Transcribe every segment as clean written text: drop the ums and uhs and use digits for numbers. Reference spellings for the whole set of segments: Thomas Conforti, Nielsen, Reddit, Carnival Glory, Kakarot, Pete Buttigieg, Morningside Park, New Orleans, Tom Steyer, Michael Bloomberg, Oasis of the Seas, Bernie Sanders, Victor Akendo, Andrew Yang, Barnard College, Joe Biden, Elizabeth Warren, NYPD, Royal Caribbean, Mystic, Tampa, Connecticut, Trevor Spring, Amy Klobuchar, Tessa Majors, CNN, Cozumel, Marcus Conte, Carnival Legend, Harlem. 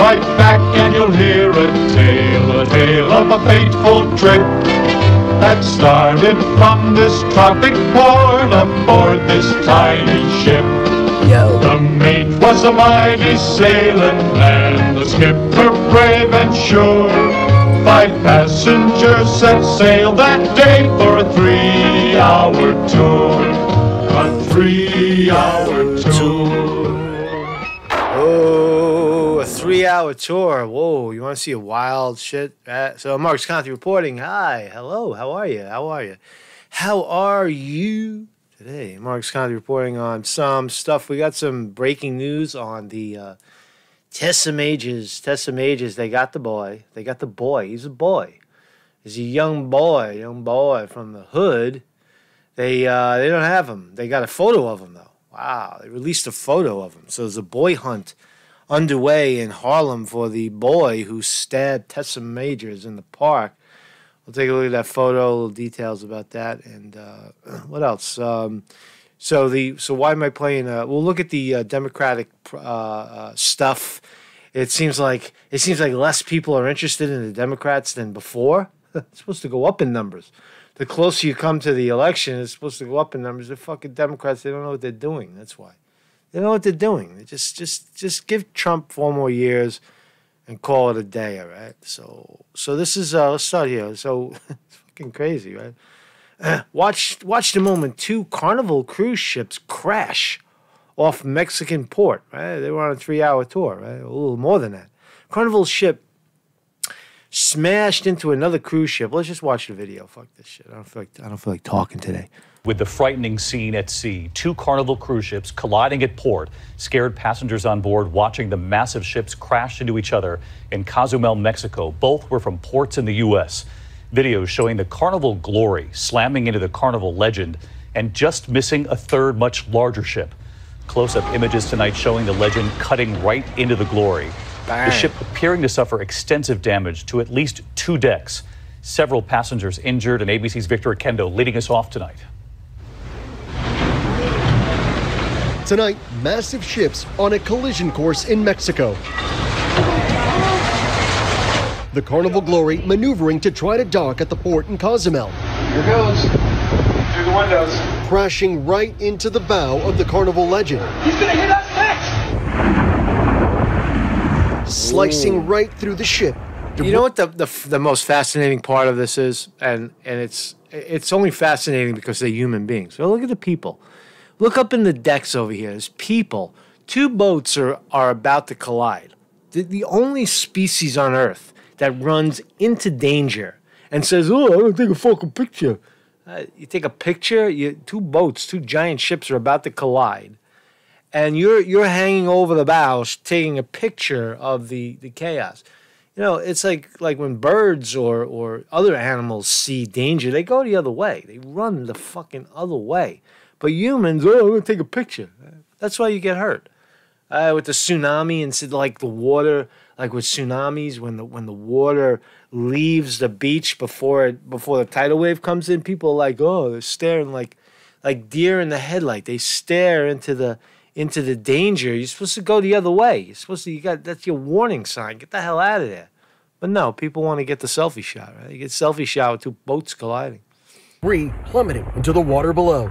right back and you'll hear a tale of a fateful trip that started from this tropic port aboard this tiny ship. The mate was a mighty sailing man, the skipper brave and sure. 5 passengers set sail that day for a 3-hour tour. A 3-hour tour. Oh, a 3-hour tour. Whoa, you want to see a wild shit? So Marcus Conte reporting. Hi, hello, how are you? How are you? How are you? Today, Marcus Conte reporting on some stuff. We got some breaking news on the Tessa Majors. Tessa Majors, they got the boy. They got the boy. He's a boy. He's a young boy from the hood. They don't have him. They got a photo of him, though. Wow, they released a photo of him. So there's a boy hunt underway in Harlem for the boy who stabbed Tessa Majors in the park. We'll take a look at that photo, little details about that, and what else? So why am I playing? We'll look at the Democratic stuff. It seems like less people are interested in the Democrats than before. It's supposed to go up in numbers. The closer you come to the election, it's supposed to go up in numbers. The fucking Democrats, they don't know what they're doing. That's why they don't know what they're doing. They just give Trump 4 more years and call it a day, all right? So this is, let's start here. So, it's fucking crazy, right? Watch the moment 2 Carnival cruise ships crash off Mexican port, right? They were on a 3-hour tour, right? A little more than that. Carnival ship smashed into another cruise ship. Let's just watch the video. Fuck this shit. I don't feel like talking today. With the frightening scene at sea, 2 Carnival cruise ships colliding at port, scared passengers on board watching the massive ships crash into each other in Cozumel, Mexico. Both were from ports in the U.S. Videos showing the Carnival Glory slamming into the Carnival Legend and just missing a 3rd much larger ship. Close-up images tonight showing the Legend cutting right into the Glory. Bang. The ship appearing to suffer extensive damage to at least 2 decks. Several passengers injured, and ABC's Victor Akendo leading us off tonight. Tonight, massive ships on a collision course in Mexico. The Carnival Glory maneuvering to try to dock at the port in Cozumel. Here goes, through the windows. Crashing right into the bow of the Carnival Legend. He's gonna hit us next! Slicing right through the ship. You know what the most fascinating part of this is? And it's only fascinating because they're human beings. So look at the people. Look up in the decks over here. There's people. 2 boats are about to collide. The only species on Earth that runs into danger and says, oh, I don't take a fucking picture. You take a picture, 2 boats, 2 giant ships are about to collide. And you're hanging over the bows taking a picture of the chaos. You know, it's like when birds or other animals see danger, they go the other way. They run the fucking other way. But humans, oh, we're going to take a picture. That's why you get hurt. With the tsunami and like the water, like with tsunamis, when the water leaves the beach before the tidal wave comes in, people are like, oh, they're staring like deer in the headlight. They stare into the danger. You're supposed to go the other way. That's your warning sign. Get the hell out of there. But no, people want to get the selfie shot, right? You get selfie shot with 2 boats colliding. 3 plummeting into the water below.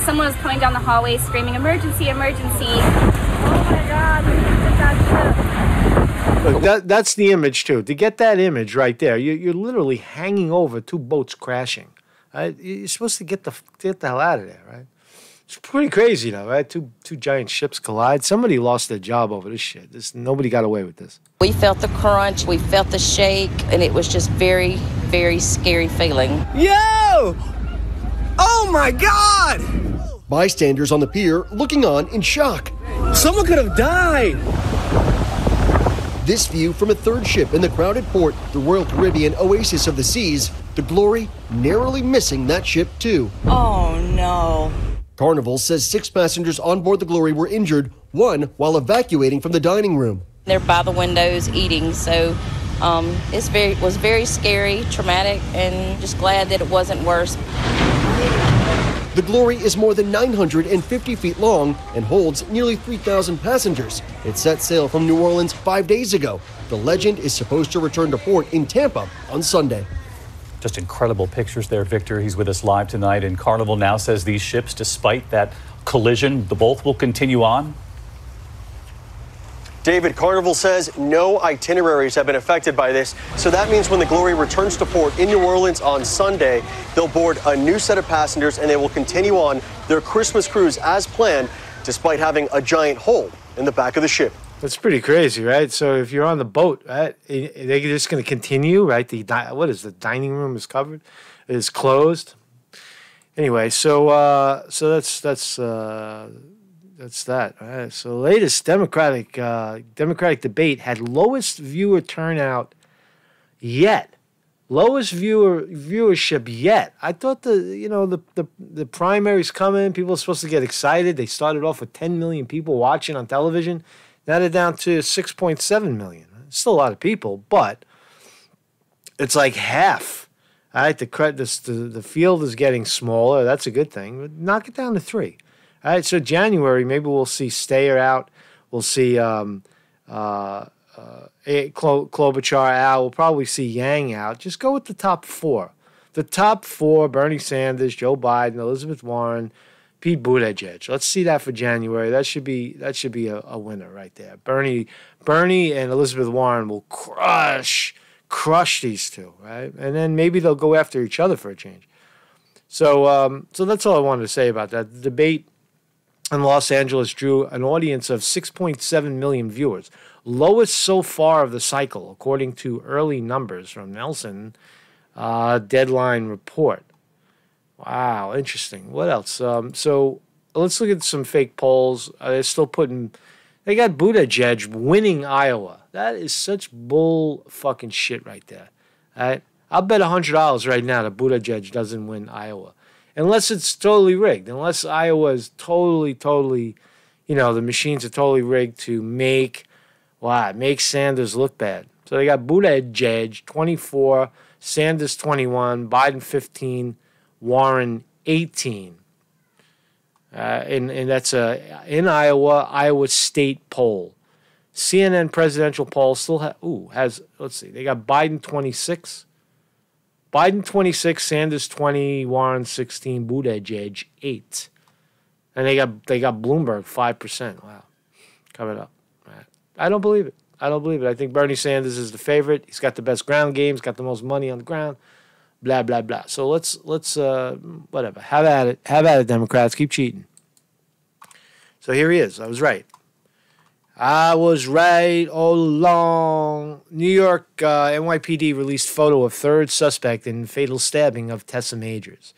Someone was coming down the hallway screaming, emergency, emergency. Oh, my God. Look, that's the image, too. To get that image right there, you're literally hanging over 2 boats crashing. Right? You're supposed to get the hell out of there, right? It's pretty crazy, though, right? Two giant ships collide. Somebody lost their job over this shit. Nobody got away with this. We felt the crunch. We felt the shake. And it was just very, very scary feeling. Yo! Oh, my God! Bystanders on the pier looking on in shock. Someone could have died. This view from a 3rd ship in the crowded port, the Royal Caribbean Oasis of the Seas, the Glory narrowly missing that ship, too. Oh, no. Carnival says 6 passengers on board the Glory were injured, 1 while evacuating from the dining room. They're by the windows eating, so it was very scary, traumatic, and just glad that it wasn't worse. The Glory is more than 950 feet long and holds nearly 3,000 passengers. It set sail from New Orleans 5 days ago. The Legend is supposed to return to port in Tampa on Sunday. Just incredible pictures there, Victor. He's with us live tonight, and Carnival now says these ships, despite that collision, both will continue on. David, Carnival says no itineraries have been affected by this, so that means when the Glory returns to port in New Orleans on Sunday, they'll board a new set of passengers and they will continue on their Christmas cruise as planned, despite having a giant hole in the back of the ship. That's pretty crazy, right? So if you're on the boat, right, they're just going to continue, right? The dining room is covered, it is closed. Anyway, so that's that. All right. So latest Democratic debate had lowest viewer turnout yet, lowest viewership yet. I thought the primaries coming, people are supposed to get excited. They started off with 10 million people watching on television. Now they're down to 6.7 million. Still a lot of people, but it's like half. All right, the field is getting smaller. That's a good thing. But knock it down to 3. All right, so January, maybe we'll see Steyer out. We'll see Klobuchar out. We'll probably see Yang out. Just go with the top 4. The top 4, Bernie Sanders, Joe Biden, Elizabeth Warren, Pete Buttigieg. Let's see that for January. That should be a winner right there. Bernie and Elizabeth Warren will crush these two, right? And then maybe they'll go after each other for a change. So so that's all I wanted to say about that. The debate in Los Angeles drew an audience of 6.7 million viewers, lowest so far of the cycle, according to early numbers from Nielsen Deadline report. Wow, interesting. What else? So let's look at some fake polls. They're still putting... They got Buttigieg winning Iowa. That is such bull fucking shit right there. All right? I'll bet $100 right now that Buttigieg doesn't win Iowa. Unless it's totally rigged. Unless Iowa is totally... You know, the machines are totally rigged to make Sanders look bad. So they got Buttigieg 24, Sanders 21, Biden 15... Warren 18, and that's in Iowa State poll. CNN presidential poll still has, let's see, they got Biden 26, Sanders 20, Warren 16, Buttigieg 8, and they got Bloomberg 5%. Wow, coming up. Right. I don't believe it. I think Bernie Sanders is the favorite. He's got the best ground game. He's got the most money on the ground. Blah, blah, blah. So let's whatever. Have at it, Democrats. Keep cheating. So here he is. I was right. I was right all along. New York NYPD released photo of third suspect in fatal stabbing of Tessa Majors.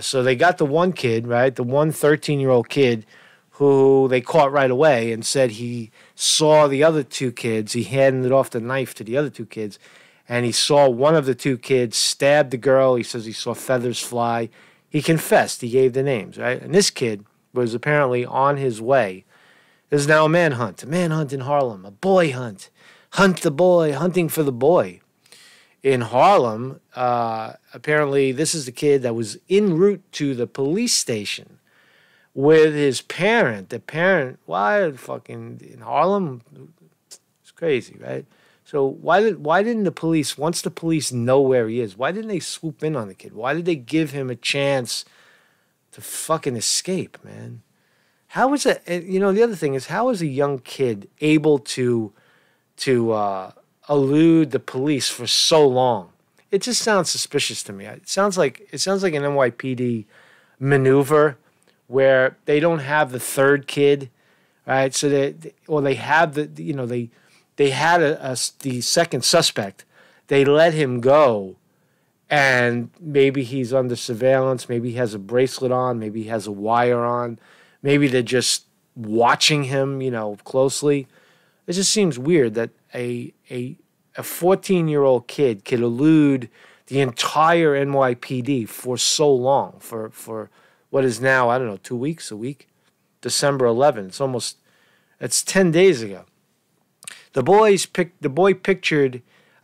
So they got the one kid, right? The one 13-year-old kid who they caught right away and said he saw the other two kids. He handed off the knife to the other two kids. And he saw one of the two kids stab the girl. He says he saw feathers fly. He confessed. He gave the names, right? And this kid was apparently on his way. There's now a manhunt in Harlem, a boy hunt. Hunt the boy, hunting for the boy. In Harlem, apparently this is the kid that was en route to the police station with his parent. The parent, why fucking in Harlem? It's crazy, right? So why didn't the police, once the police know where he is, why didn't they swoop in on the kid? Why did they give him a chance to fucking escape, man? How is that? You know, the other thing is, how is a young kid able to elude the police for so long? It just sounds suspicious to me. It sounds like an NYPD maneuver where they don't have the third kid, right? So they had the second suspect. They let him go, and maybe he's under surveillance. Maybe he has a bracelet on. Maybe he has a wire on. Maybe they're just watching him, you know, closely. It just seems weird that a 14-year-old kid could elude the entire NYPD for so long, for what is now, I don't know, 2 weeks, a week? December 11th. It's 10 days ago. The boy pictured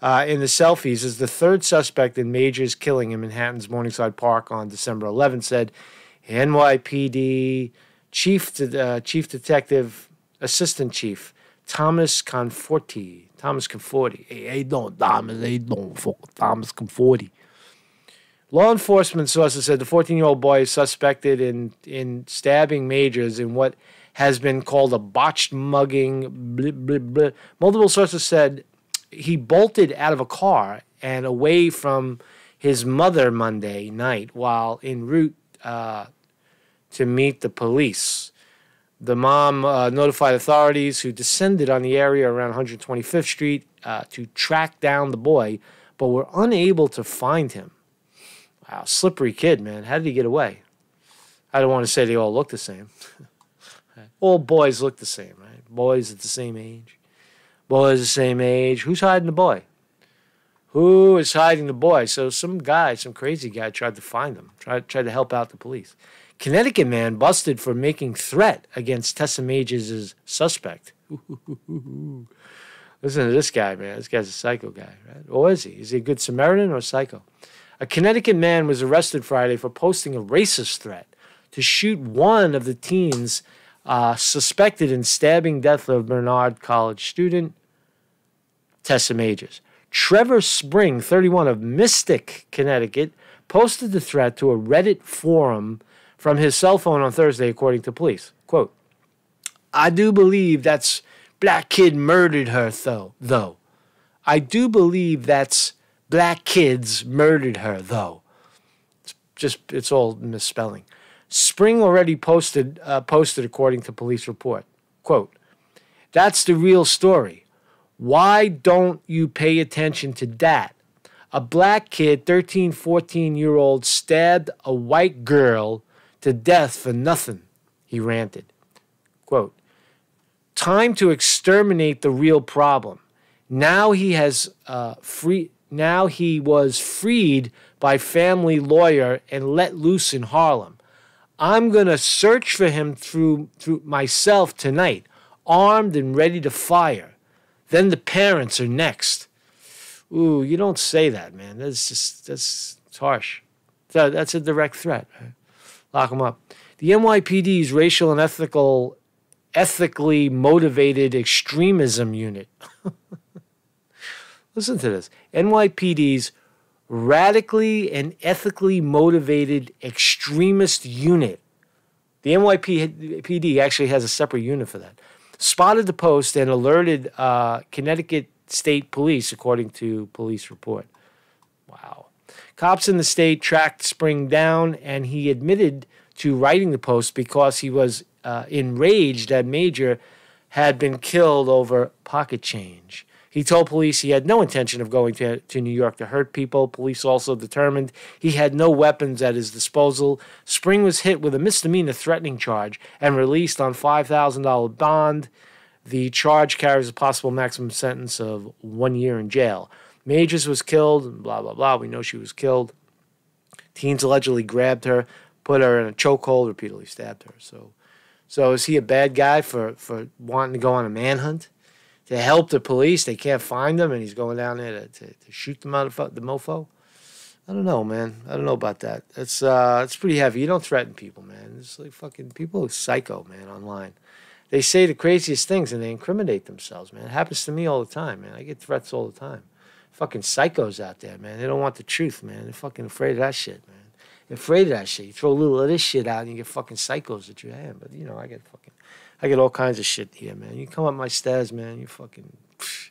in the selfies as the third suspect in Majors killing in Manhattan's Morningside Park on December 11 said NYPD Chief Detective, Assistant Chief, Thomas Conforti. Thomas Conforti. Hey, don't, Thomas. Hey, don't, Thomas Conforti. Law enforcement sources said the 14-year-old boy is suspected in stabbing Majors in what has been called a botched mugging. Blah, blah, blah. Multiple sources said he bolted out of a car and away from his mother Monday night while en route to meet the police. The mom notified authorities, who descended on the area around 125th Street to track down the boy, but were unable to find him. Wow, slippery kid, man. How did he get away? I don't want to say they all look the same. All boys look the same, right? Boys at the same age. Boys the same age. Who's hiding the boy? Who is hiding the boy? So some guy, some crazy guy tried to find him, tried to help out the police. Connecticut man busted for making threat against Tessa Majors' suspect. Listen to this guy, man. This guy's a psycho guy, right? Or is he? Is he a good Samaritan or psycho? A Connecticut man was arrested Friday for posting a racist threat to shoot one of the teens suspected in stabbing death of Barnard College student Tessa Majors. Trevor Spring, 31, of Mystic, Connecticut, posted the threat to a Reddit forum from his cell phone on Thursday, according to police. Quote, "I do believe that's black kid murdered her, though. I do believe that's black kids murdered her, though." It's all misspelling. Spring already posted according to police report. Quote, "That's the real story. Why don't you pay attention to that? A black kid, 13, 14-year-old, stabbed a white girl to death for nothing," he ranted. Quote, "Time to exterminate the real problem. Now he has Now he was freed by family lawyer and let loose in Harlem. I'm going to search for him through myself tonight, armed and ready to fire. Then the parents are next." Ooh, you don't say that, man. That's harsh. That's a direct threat. Right? Lock them up. The NYPD's racial and ethically motivated extremism unit. Listen to this. NYPD's radically and ethically motivated extremist unit. The NYPD actually has a separate unit for that. Spotted the post and alerted Connecticut State Police, according to police report. Wow. Cops in the state tracked Spring down, and he admitted to writing the post because he was enraged that Major had been killed over pocket change. He told police he had no intention of going to New York to hurt people. Police also determined he had no weapons at his disposal. Spring was hit with a misdemeanor threatening charge and released on $5,000 bond. The charge carries a possible maximum sentence of 1 year in jail. Majors was killed, blah, blah, blah. We know she was killed. Teens allegedly grabbed her, put her in a chokehold, repeatedly stabbed her. So is he a bad guy for wanting to go on a manhunt? To help the police, they can't find him, and he's going down there to shoot them out of the mofo? I don't know, man. I don't know about that. It's pretty heavy. You don't threaten people, man. It's like fucking people are psycho, man, online. They say the craziest things, and they incriminate themselves, man. It happens to me all the time, man. I get threats all the time. Fucking psychos out there, man. They don't want the truth, man. They're fucking afraid of that shit, man. They're afraid of that shit. You throw a little of this shit out, and you get fucking psychos at your hand. But, you know, I get all kinds of shit here, man. You come up my stairs, man. You fucking... Psh.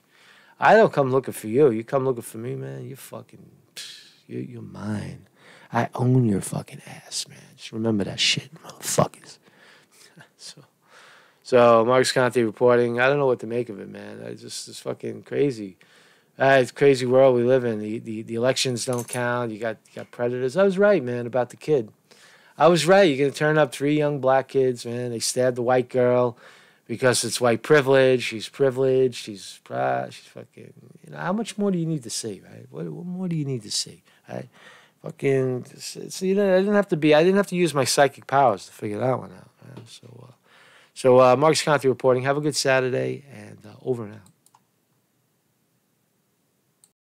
I don't come looking for you. You come looking for me, man. You fucking... Psh. You're mine. I own your fucking ass, man. Just remember that shit, motherfuckers. So Marcus Conte reporting. I don't know what to make of it, man. It's fucking crazy. It's a crazy world we live in. The elections don't count. You got predators. I was right, man, about the kid. I was right. You're going to turn up three young black kids, man. They stabbed the white girl because it's white privilege. She's privileged. She's proud. She's fucking... You know, how much more do you need to see, right? What more do you need to see, right? Fucking... So, you know, I didn't have to use my psychic powers to figure that one out, right? So Marcus Conte reporting. Have a good Saturday, and over and out.